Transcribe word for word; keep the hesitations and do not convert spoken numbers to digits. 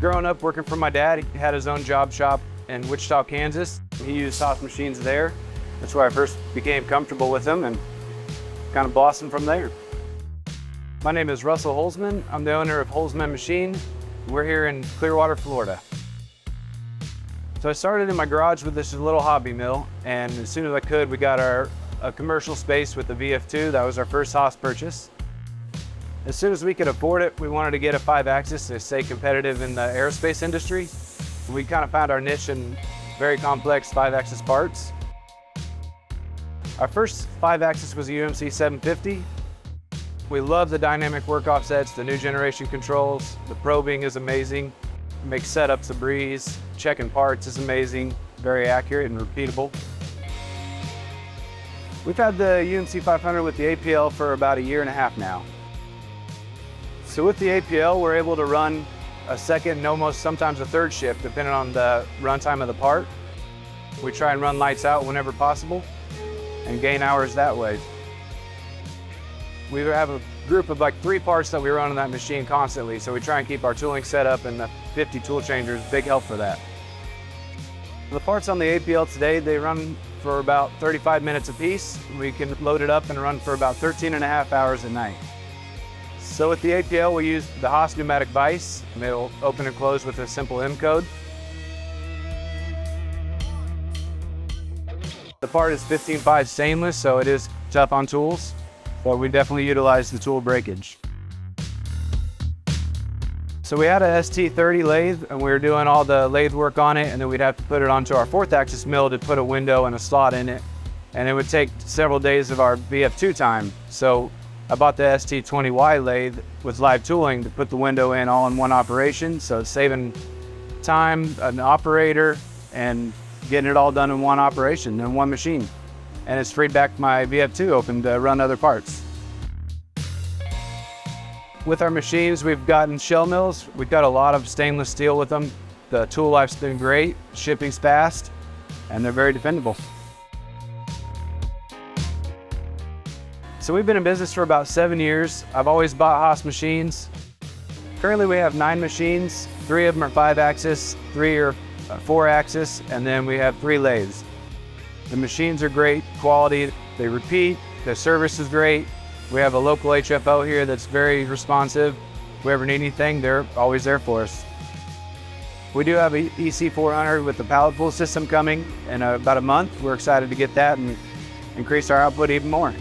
Growing up working for my dad, he had his own job shop in Wichita, Kansas. He used Holzman machines there. That's where I first became comfortable with them and kind of blossomed from there. My name is Russell Holzman. I'm the owner of Holzman Machine. We're here in Clearwater, Florida. So I started in my garage with this little hobby mill, and as soon as I could, we got our a commercial space with the V F two. That was our first Haas purchase. As soon as we could afford it, we wanted to get a five-axis to stay competitive in the aerospace industry. We kind of found our niche in very complex five-axis parts. Our first five-axis was a U M C seven fifty. We love the dynamic work offsets, the new generation controls. The probing is amazing. It makes setups a breeze. Checking parts is amazing. Very accurate and repeatable. We've had the U M C five hundred with the A P L for about a year and a half now. So with the A P L, we're able to run a second and almost sometimes a third shift, depending on the runtime of the part. We try and run lights out whenever possible and gain hours that way. We have a group of like three parts that we run on that machine constantly, so we try and keep our tooling set up, and the fifty tool changer is a big help for that. The parts on the A P L today, they run for about thirty-five minutes a piece. We can load it up and run for about thirteen and a half hours a night. So with the A P L, we use the Haas pneumatic vise. It'll open and close with a simple M code. The part is fifteen five stainless, so it is tough on tools, but we definitely utilize the tool breakage. So we had a S T thirty lathe, and we were doing all the lathe work on it, and then we'd have to put it onto our fourth axis mill to put a window and a slot in it. And it would take several days of our V F two time. So I bought the S T twenty Y lathe with live tooling to put the window in all in one operation. So it's saving time, an operator, and getting it all done in one operation, in one machine. And it's freed back my V F two open to run other parts. With our machines, we've gotten shell mills. We've got a lot of stainless steel with them. The tool life's been great, shipping's fast, and they're very dependable. So we've been in business for about seven years. I've always bought Haas machines. Currently we have nine machines. Three of them are five axis, three are four axis, and then we have three lathes. The machines are great quality. They repeat, the service is great. We have a local H F O here that's very responsive. If we ever need anything, they're always there for us. We do have an E C four hundred with the pallet pool system coming in about a month. We're excited to get that and increase our output even more.